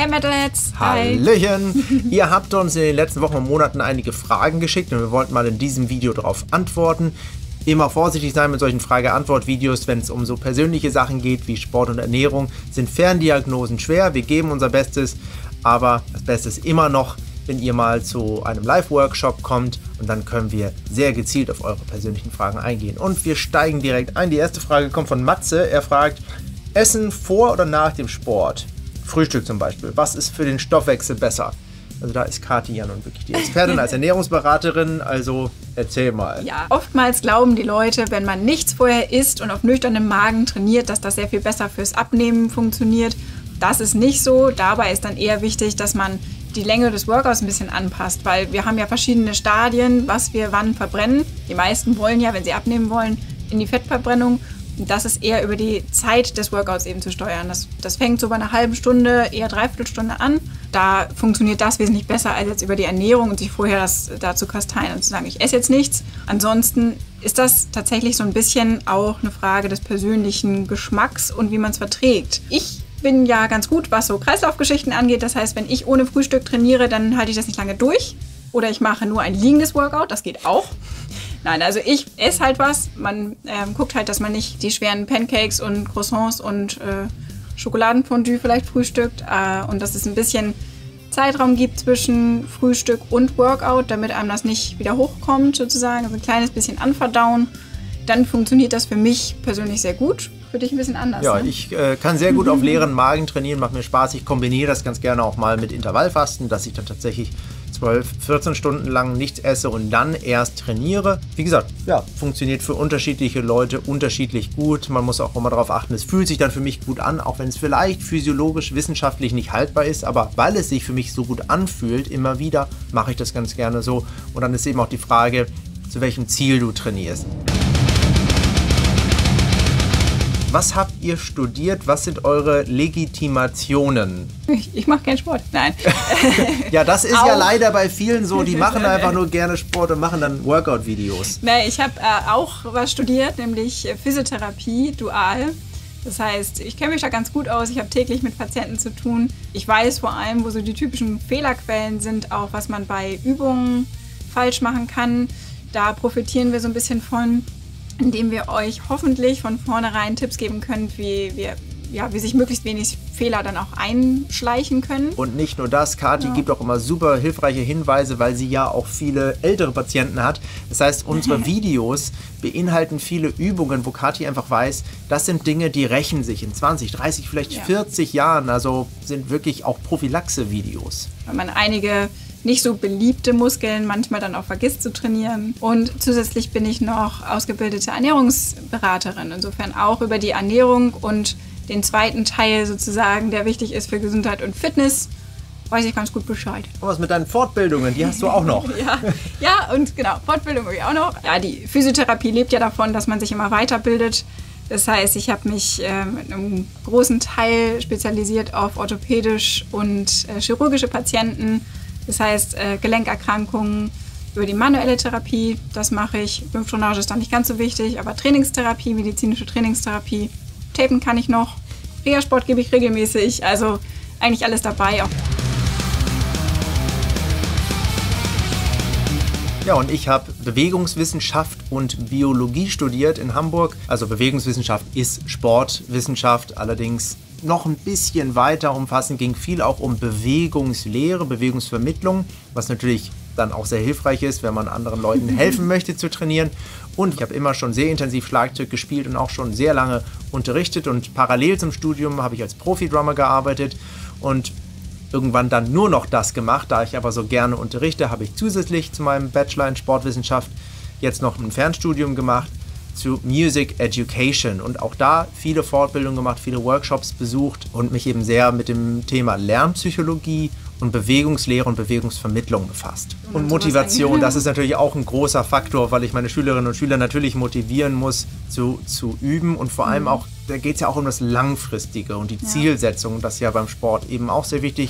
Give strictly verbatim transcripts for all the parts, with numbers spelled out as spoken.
Hey Metalheads! Hallöchen! Ihr habt uns in den letzten Wochen und Monaten einige Fragen geschickt und wir wollten mal in diesem Video darauf antworten. Immer vorsichtig sein mit solchen Frage-Antwort-Videos, wenn es um so persönliche Sachen geht wie Sport und Ernährung, sind Ferndiagnosen schwer. Wir geben unser Bestes, aber das Beste ist immer noch, wenn ihr mal zu einem Live-Workshop kommt und dann können wir sehr gezielt auf eure persönlichen Fragen eingehen. Und wir steigen direkt ein. Die erste Frage kommt von Matze. Er fragt, Essen vor oder nach dem Sport? Frühstück zum Beispiel. Was ist für den Stoffwechsel besser? Also da ist Kathi ja nun wirklich die Expertin als Ernährungsberaterin, also erzähl mal. Ja, oftmals glauben die Leute, wenn man nichts vorher isst und auf nüchternem Magen trainiert, dass das sehr viel besser fürs Abnehmen funktioniert. Das ist nicht so. Dabei ist dann eher wichtig, dass man die Länge des Workouts ein bisschen anpasst, weil wir haben ja verschiedene Stadien, was wir wann verbrennen. Die meisten wollen ja, wenn sie abnehmen wollen, in die Fettverbrennung. Das ist eher über die Zeit des Workouts eben zu steuern. Das, das fängt so bei einer halben Stunde, eher dreiviertel Stunde an. Da funktioniert das wesentlich besser als jetzt über die Ernährung und sich vorher das dazu kasteien und zu sagen, ich esse jetzt nichts. Ansonsten ist das tatsächlich so ein bisschen auch eine Frage des persönlichen Geschmacks und wie man es verträgt. Ich bin ja ganz gut, was so Kreislaufgeschichten angeht. Das heißt, wenn ich ohne Frühstück trainiere, dann halte ich das nicht lange durch. Oder ich mache nur ein liegendes Workout, das geht auch. Nein, also ich esse halt was. Man ähm, guckt halt, dass man nicht die schweren Pancakes und Croissants und äh, Schokoladenfondue vielleicht frühstückt. Äh, und dass es ein bisschen Zeitraum gibt zwischen Frühstück und Workout, damit einem das nicht wieder hochkommt sozusagen. Also ein kleines bisschen anverdauen. Dann funktioniert das für mich persönlich sehr gut. Für dich ein bisschen anders. Ja, ne? ich äh, kann sehr gut auf leeren Magen trainieren, macht mir Spaß. Ich kombiniere das ganz gerne auch mal mit Intervallfasten, dass ich dann tatsächlich zwölf, vierzehn Stunden lang nichts esse und dann erst trainiere. Wie gesagt, ja, funktioniert für unterschiedliche Leute unterschiedlich gut. Man muss auch immer darauf achten, es fühlt sich dann für mich gut an, auch wenn es vielleicht physiologisch, wissenschaftlich nicht haltbar ist, aber weil es sich für mich so gut anfühlt, immer wieder mache ich das ganz gerne so. Und dann ist eben auch die Frage, zu welchem Ziel du trainierst. Was habt ihr studiert? Was sind eure Legitimationen? Ich, ich mache keinen Sport, nein. Ja, das ist auch ja leider bei vielen so. Die machen einfach nur gerne Sport und machen dann Workout-Videos. Nee, ich habe äh, auch was studiert, nämlich Physiotherapie, dual. Das heißt, ich kenne mich da ganz gut aus. Ich habe täglich mit Patienten zu tun. Ich weiß vor allem, wo so die typischen Fehlerquellen sind, auch was man bei Übungen falsch machen kann. Da profitieren wir so ein bisschen von, indem wir euch hoffentlich von vornherein Tipps geben können, wie, wie, ja, wie sich möglichst wenig Fehler dann auch einschleichen können. Und nicht nur das, Kathi ja. gibt auch immer super hilfreiche Hinweise, weil sie ja auch viele ältere Patienten hat. Das heißt, unsere Videos beinhalten viele Übungen, wo Kathi einfach weiß, das sind Dinge, die rächen sich in zwanzig, dreißig, vielleicht ja. vierzig Jahren. Also sind wirklich auch Prophylaxe-Videos. Wenn man einige nicht so beliebte Muskeln manchmal dann auch vergisst zu trainieren. Und zusätzlich bin ich noch ausgebildete Ernährungsberaterin. Insofern auch über die Ernährung und den zweiten Teil sozusagen, der wichtig ist für Gesundheit und Fitness, weiß ich ganz gut Bescheid. Und was mit deinen Fortbildungen, die hast du auch noch. ja, ja, und genau, Fortbildung habe ich auch noch. Ja, die Physiotherapie lebt ja davon, dass man sich immer weiterbildet. Das heißt, ich habe mich äh, mit einem großen Teil spezialisiert auf orthopädisch und äh, chirurgische Patienten. Das heißt, äh, Gelenkerkrankungen, über die manuelle Therapie, das mache ich. Lymphdrainage ist dann nicht ganz so wichtig, aber Trainingstherapie, medizinische Trainingstherapie, Tapen kann ich noch, Reha-Sport gebe ich regelmäßig, also eigentlich alles dabei. Auch. Ja, und ich habe Bewegungswissenschaft und Biologie studiert in Hamburg. Also Bewegungswissenschaft ist Sportwissenschaft, allerdings noch ein bisschen weiter umfassend, ging viel auch um Bewegungslehre, Bewegungsvermittlung, was natürlich dann auch sehr hilfreich ist, wenn man anderen Leuten helfen möchte zu trainieren. Und ich habe immer schon sehr intensiv Schlagzeug gespielt und auch schon sehr lange unterrichtet und parallel zum Studium habe ich als Profi-Drummer gearbeitet und irgendwann dann nur noch das gemacht. Da ich aber so gerne unterrichte, habe ich zusätzlich zu meinem Bachelor in Sportwissenschaft jetzt noch ein Fernstudium gemacht zu Music Education und auch da viele Fortbildungen gemacht, viele Workshops besucht und mich eben sehr mit dem Thema Lernpsychologie und Bewegungslehre und Bewegungsvermittlung befasst. Und Motivation, das ist natürlich auch ein großer Faktor, weil ich meine Schülerinnen und Schüler natürlich motivieren muss, zu, zu üben und vor allem auch, da geht es ja auch um das Langfristige und die Zielsetzung, das ist ja beim Sport eben auch sehr wichtig.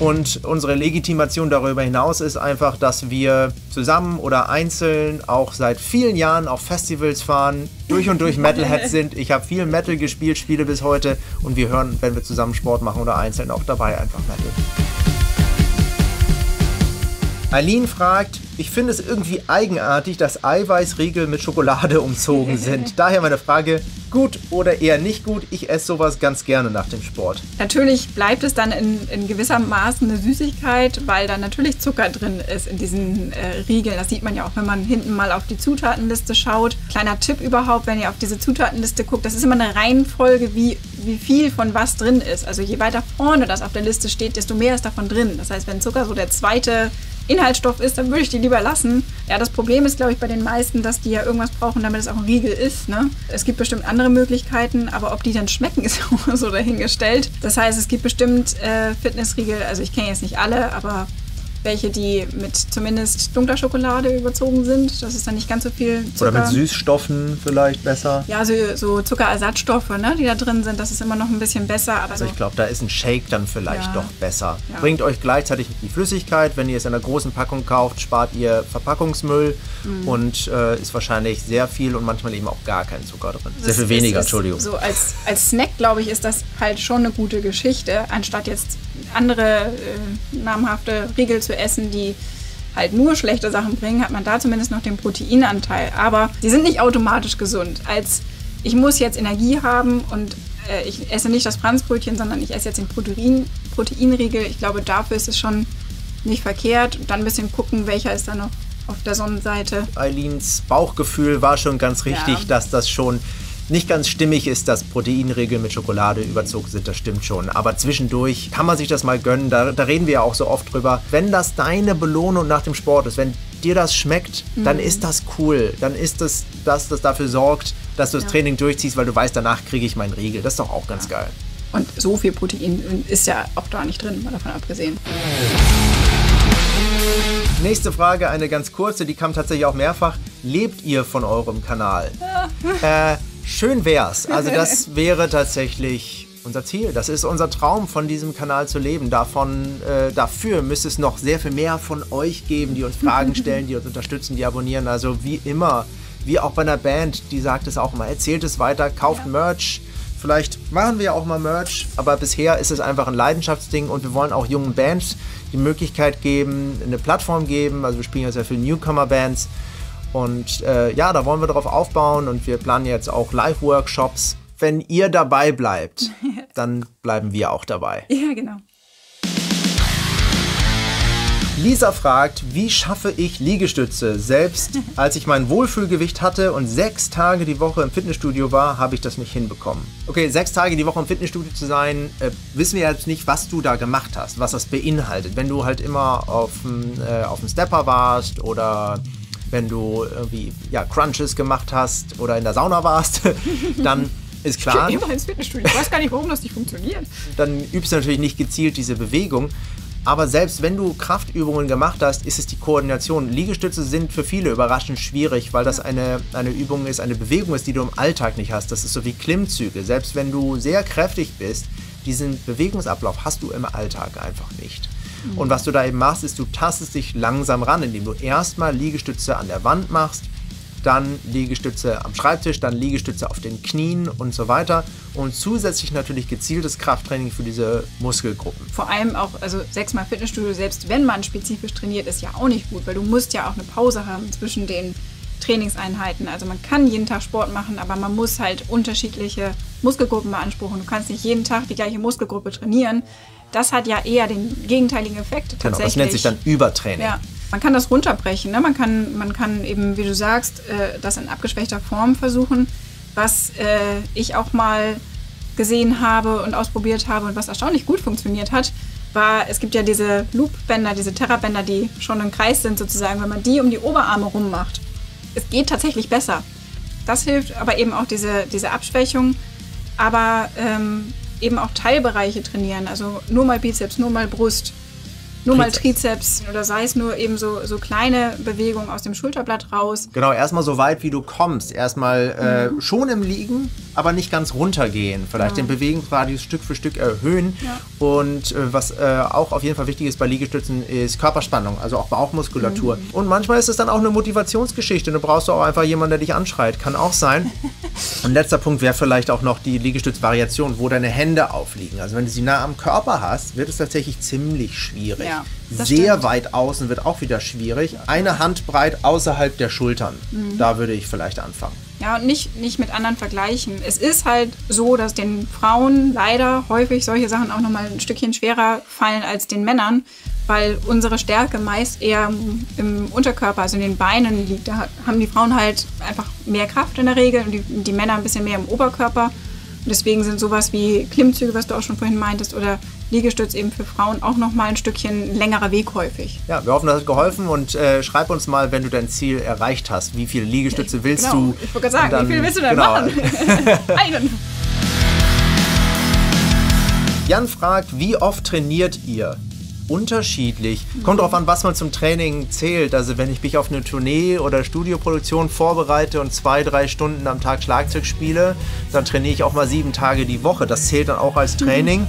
Und unsere Legitimation darüber hinaus ist einfach, dass wir zusammen oder einzeln auch seit vielen Jahren auf Festivals fahren, durch und durch Metalheads sind. Ich habe viel Metal gespielt, spiele bis heute und wir hören, wenn wir zusammen Sport machen oder einzeln, auch dabei einfach Metal. Aline fragt, ich finde es irgendwie eigenartig, dass Eiweißriegel mit Schokolade umzogen sind. Daher meine Frage, gut oder eher nicht gut? Ich esse sowas ganz gerne nach dem Sport. Natürlich bleibt es dann in, in gewisser Maße eine Süßigkeit, weil dann natürlich Zucker drin ist in diesen äh, Riegeln. Das sieht man ja auch, wenn man hinten mal auf die Zutatenliste schaut. Kleiner Tipp überhaupt, wenn ihr auf diese Zutatenliste guckt, das ist immer eine Reihenfolge, wie, wie viel von was drin ist. Also je weiter vorne das auf der Liste steht, desto mehr ist davon drin. Das heißt, wenn Zucker so der zweite Inhaltsstoff ist, dann würde ich die lieber lassen. Ja, das Problem ist, glaube ich, bei den meisten, dass die ja irgendwas brauchen, damit es auch ein Riegel ist. Ne? Es gibt bestimmt andere Möglichkeiten, aber ob die dann schmecken, ist auch so dahingestellt. Das heißt, es gibt bestimmt äh, Fitnessriegel, also ich kenne jetzt nicht alle, aber welche, die mit zumindest dunkler Schokolade überzogen sind. Das ist dann nicht ganz so viel Zucker. Oder mit Süßstoffen vielleicht besser. Ja, so, so Zuckerersatzstoffe, ne, die da drin sind, das ist immer noch ein bisschen besser. Aber also ich glaube, da ist ein Shake dann vielleicht ja. doch besser. Ja. Bringt euch gleichzeitig die Flüssigkeit. Wenn ihr es in einer großen Packung kauft, spart ihr Verpackungsmüll mhm. und äh, ist wahrscheinlich sehr viel und manchmal eben auch gar kein Zucker drin. Das sehr viel weniger, ist, Entschuldigung. So als, als Snack, glaube ich, ist das halt schon eine gute Geschichte, anstatt jetzt andere äh, namhafte Riegel zu essen, die halt nur schlechte Sachen bringen, hat man da zumindest noch den Proteinanteil. Aber die sind nicht automatisch gesund. Als ich muss jetzt Energie haben und äh, ich esse nicht das Franzbrötchen, sondern ich esse jetzt den Protein, Proteinriegel. Ich glaube, dafür ist es schon nicht verkehrt. Und dann ein bisschen gucken, welcher ist da noch auf der Sonnenseite. Alines Bauchgefühl war schon ganz richtig, ja. dass das schon nicht ganz stimmig ist, dass Proteinriegel mit Schokolade überzogen sind, das stimmt schon. Aber zwischendurch kann man sich das mal gönnen, da, da reden wir ja auch so oft drüber. Wenn das deine Belohnung nach dem Sport ist, wenn dir das schmeckt, mhm. dann ist das cool. Dann ist das, dass das dafür sorgt, dass du das ja. Training durchziehst, weil du weißt, danach kriege ich meinen Riegel. Das ist doch auch ganz ja. geil. Und so viel Protein ist ja auch da nicht drin, mal davon abgesehen. Nächste Frage, eine ganz kurze, die kam tatsächlich auch mehrfach. Lebt ihr von eurem Kanal? Ja. Äh, Schön wär's. Also das wäre tatsächlich unser Ziel. Das ist unser Traum, von diesem Kanal zu leben. Davon, äh, dafür müsste es noch sehr viel mehr von euch geben, die uns Fragen stellen, die uns unterstützen, die abonnieren. Also wie immer, wie auch bei einer Band, die sagt es auch mal, erzählt es weiter, kauft ja. Merch. Vielleicht machen wir auch mal Merch, aber bisher ist es einfach ein Leidenschaftsding und wir wollen auch jungen Bands die Möglichkeit geben, eine Plattform geben. Also wir spielen ja sehr viele Newcomer-Bands. Und äh, ja, da wollen wir drauf aufbauen und wir planen jetzt auch Live-Workshops. Wenn ihr dabei bleibt, dann bleiben wir auch dabei. Ja, genau. Lisa fragt, wie schaffe ich Liegestütze? Selbst als ich mein Wohlfühlgewicht hatte und sechs Tage die Woche im Fitnessstudio war, habe ich das nicht hinbekommen. Okay, sechs Tage die Woche im Fitnessstudio zu sein, äh, wissen wir jetzt nicht, was du da gemacht hast, was das beinhaltet. Wenn du halt immer auf dem äh, Stepper warst oder wenn du irgendwie ja, Crunches gemacht hast oder in der Sauna warst, dann ist klar. Ich gehe immer ins Fitnessstudio. Ich weiß gar nicht, warum das nicht funktioniert. Dann übst du natürlich nicht gezielt diese Bewegung. Aber selbst wenn du Kraftübungen gemacht hast, ist es die Koordination. Liegestütze sind für viele überraschend schwierig, weil das eine, eine Übung ist, eine Bewegung ist, die du im Alltag nicht hast. Das ist so wie Klimmzüge. Selbst wenn du sehr kräftig bist, diesen Bewegungsablauf hast du im Alltag einfach nicht. Und was du da eben machst, ist, du tastest dich langsam ran, indem du erstmal Liegestütze an der Wand machst, dann Liegestütze am Schreibtisch, dann Liegestütze auf den Knien und so weiter. Und zusätzlich natürlich gezieltes Krafttraining für diese Muskelgruppen. Vor allem auch, also sechsmal Fitnessstudio, selbst wenn man spezifisch trainiert, ist ja auch nicht gut, weil du musst ja auch eine Pause haben zwischen den Trainingseinheiten. Also man kann jeden Tag Sport machen, aber man muss halt unterschiedliche Muskelgruppen beanspruchen. Du kannst nicht jeden Tag die gleiche Muskelgruppe trainieren. Das hat ja eher den gegenteiligen Effekt tatsächlich. Genau, das nennt sich dann Übertraining. Ja. Man kann das runterbrechen, ne? man, kann, man kann eben, wie du sagst, äh, das in abgeschwächter Form versuchen, was äh, ich auch mal gesehen habe und ausprobiert habe und was erstaunlich gut funktioniert hat, war, es gibt ja diese Loop-Bänder, diese Terra-Bänder, die schon im Kreis sind sozusagen, wenn man die um die Oberarme rummacht. Es geht tatsächlich besser. Das hilft, aber eben auch diese, diese Abschwächung, aber ähm, eben auch Teilbereiche trainieren, also nur mal Bizeps, nur mal Brust, nur mal Trizeps oder sei es nur eben so, so kleine Bewegungen aus dem Schulterblatt raus. Genau, erstmal so weit, wie du kommst. Erstmal äh, mhm. schon im Liegen, aber nicht ganz runtergehen. Vielleicht ja. den Bewegungsradius Stück für Stück erhöhen. Ja. Und äh, was äh, auch auf jeden Fall wichtig ist bei Liegestützen, ist Körperspannung, also auch Bauchmuskulatur. Mhm. Und manchmal ist es dann auch eine Motivationsgeschichte. Du brauchst auch einfach jemanden, der dich anschreit. Kann auch sein. Und letzter Punkt wäre vielleicht auch noch die Liegestützvariation, wo deine Hände aufliegen. Also wenn du sie nah am Körper hast, wird es tatsächlich ziemlich schwierig. Ja, sehr stimmt. weit außen wird auch wieder schwierig. Eine Handbreit außerhalb der Schultern. Mhm. Da würde ich vielleicht anfangen. Ja, und nicht, nicht mit anderen vergleichen. Es ist halt so, dass den Frauen leider häufig solche Sachen auch nochmal ein Stückchen schwerer fallen als den Männern, weil unsere Stärke meist eher im Unterkörper, also in den Beinen liegt. Da haben die Frauen halt einfach mehr Kraft in der Regel und die, die Männer ein bisschen mehr im Oberkörper. Und deswegen sind sowas wie Klimmzüge, was du auch schon vorhin meintest, oder Liegestütz eben für Frauen auch noch mal ein Stückchen längerer Weg häufig. Ja, wir hoffen, das hat geholfen und äh, schreib uns mal, wenn du dein Ziel erreicht hast, wie viele Liegestütze willst genau. du? Ich wollte gerade sagen, dann, wie viele willst du denn genau. machen? Einen. Jan fragt, wie oft trainiert ihr? Unterschiedlich. Kommt drauf an, was man zum Training zählt. Also wenn ich mich auf eine Tournee oder Studioproduktion vorbereite und zwei, drei Stunden am Tag Schlagzeug spiele, dann trainiere ich auch mal sieben Tage die Woche. Das zählt dann auch als Training.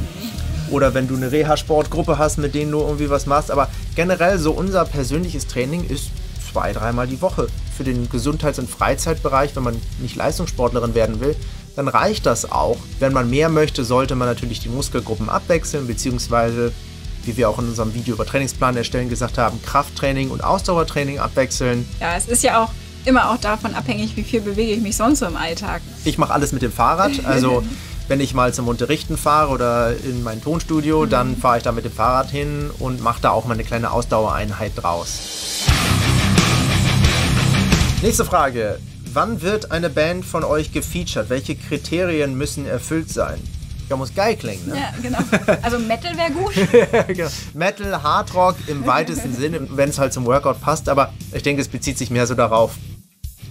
Oder wenn du eine Reha-Sportgruppe hast, mit denen du irgendwie was machst. Aber generell so unser persönliches Training ist zwei, dreimal die Woche. Für den Gesundheits- und Freizeitbereich, wenn man nicht Leistungssportlerin werden will, dann reicht das auch. Wenn man mehr möchte, sollte man natürlich die Muskelgruppen abwechseln, beziehungsweise, wie wir auch in unserem Video über Trainingsplan erstellen gesagt haben, Krafttraining und Ausdauertraining abwechseln. Ja, es ist ja auch immer auch davon abhängig, wie viel bewege ich mich sonst so im Alltag. Ich mache alles mit dem Fahrrad, also wenn ich mal zum Unterrichten fahre oder in mein Tonstudio, mhm. dann fahre ich da mit dem Fahrrad hin und mache da auch mal eine kleine Ausdauereinheit draus. Nächste Frage. Wann wird eine Band von euch gefeatured? Welche Kriterien müssen erfüllt sein? Ja, muss geil klingen, ne? Ja, genau. Also Metal wäre gut. Ja, genau. Metal, Hardrock im weitesten Sinne, wenn es halt zum Workout passt. Aber ich denke, es bezieht sich mehr so darauf,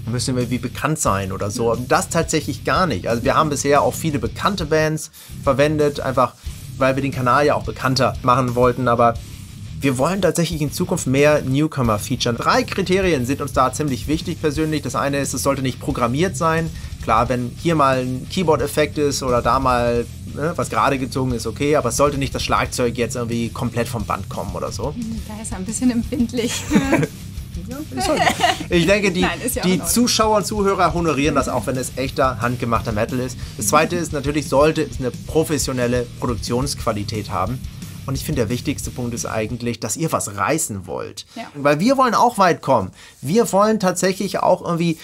müssen wir wie bekannt sein oder so. Und das tatsächlich gar nicht. Also wir haben bisher auch viele bekannte Bands verwendet, einfach weil wir den Kanal ja auch bekannter machen wollten. Aber wir wollen tatsächlich in Zukunft mehr Newcomer featuren. Drei Kriterien sind uns da ziemlich wichtig persönlich. Das eine ist, es sollte nicht programmiert sein. Klar, wenn hier mal ein Keyboard-Effekt ist oder da mal was gerade gezogen ist, okay, aber es sollte nicht das Schlagzeug jetzt irgendwie komplett vom Band kommen oder so. Da ist er ein bisschen empfindlich. Ich denke, die, Nein, ja die Zuschauer und Zuhörer honorieren das auch, wenn es echter, handgemachter Metal ist. Das Zweite ist, natürlich sollte es eine professionelle Produktionsqualität haben. Und ich finde, der wichtigste Punkt ist eigentlich, dass ihr was reißen wollt. Ja. Weil wir wollen auch weit kommen. Wir wollen tatsächlich auch irgendwie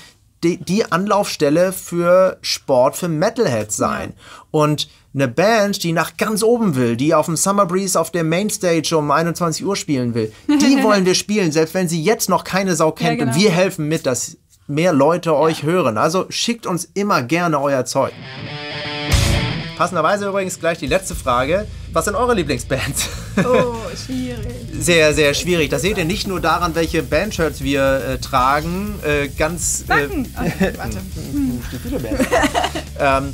die, die Anlaufstelle für Sport, für Metalheads sein. Ja. Und eine Band, die nach ganz oben will, die auf dem Summer Breeze auf der Mainstage um einundzwanzig Uhr spielen will, die wollen wir spielen, selbst wenn sie jetzt noch keine Sau kennt. Ja, genau. Und wir helfen mit, dass mehr Leute ja. euch hören. Also schickt uns immer gerne euer Zeug. Passenderweise übrigens gleich die letzte Frage. Was sind eure Lieblingsbands? Oh, schwierig. Sehr, sehr schwierig. Das seht ihr nicht nur daran, welche Bandshirts wir äh, tragen. Äh, ganz... Äh, okay, warte. ähm,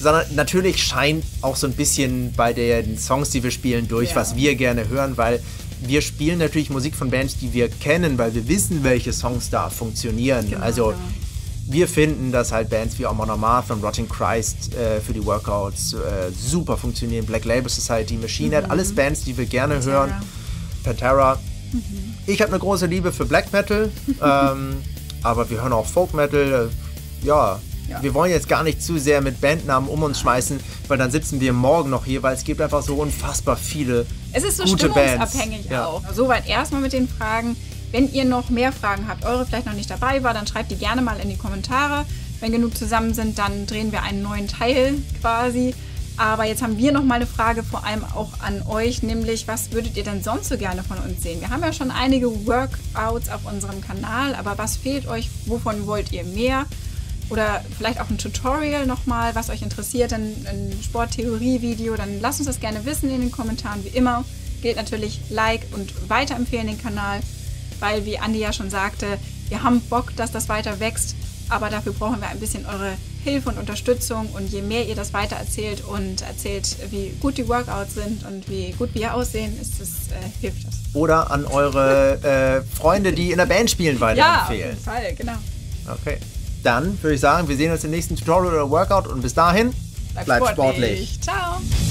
sondern natürlich scheint auch so ein bisschen bei den Songs, die wir spielen, durch, ja. was wir gerne hören, weil wir spielen natürlich Musik von Bands, die wir kennen, weil wir wissen, welche Songs da funktionieren. Genau, also ja. wir finden, dass halt Bands wie Amon Amarth und Rotting Christ äh, für die Workouts äh, super funktionieren. Black Label Society, Machine Head, mhm. alles Bands, die wir gerne Pantera. hören. Pantera. Mhm. Ich habe eine große Liebe für Black Metal, ähm, aber wir hören auch Folk Metal. Äh, ja. Ja. Wir wollen jetzt gar nicht zu sehr mit Bandnamen um uns schmeißen, weil dann sitzen wir morgen noch hier, weil es gibt einfach so unfassbar viele gute Bands. Es ist so stimmungsabhängig ja. auch. Soweit erstmal mit den Fragen. Wenn ihr noch mehr Fragen habt, eure vielleicht noch nicht dabei war, dann schreibt die gerne mal in die Kommentare. Wenn genug zusammen sind, dann drehen wir einen neuen Teil quasi. Aber jetzt haben wir noch mal eine Frage, vor allem auch an euch, nämlich was würdet ihr denn sonst so gerne von uns sehen? Wir haben ja schon einige Workouts auf unserem Kanal, aber was fehlt euch? Wovon wollt ihr mehr? Oder vielleicht auch ein Tutorial nochmal, was euch interessiert, ein, ein Sporttheorie-Video, dann lasst uns das gerne wissen in den Kommentaren. Wie immer gilt natürlich Like und weiterempfehlen den Kanal, weil wie Andi ja schon sagte, wir haben Bock, dass das weiter wächst, aber dafür brauchen wir ein bisschen eure Hilfe und Unterstützung, und je mehr ihr das weitererzählt und erzählt, wie gut die Workouts sind und wie gut wir aussehen, ist das, äh, hilft das. Oder an eure äh, Freunde, die in der Band spielen, weiterempfehlen. Ja, auf jeden Fall, genau. Okay, dann würde ich sagen, wir sehen uns im nächsten Tutorial oder Workout, und bis dahin, bleibt, bleibt sportlich. sportlich. Ciao.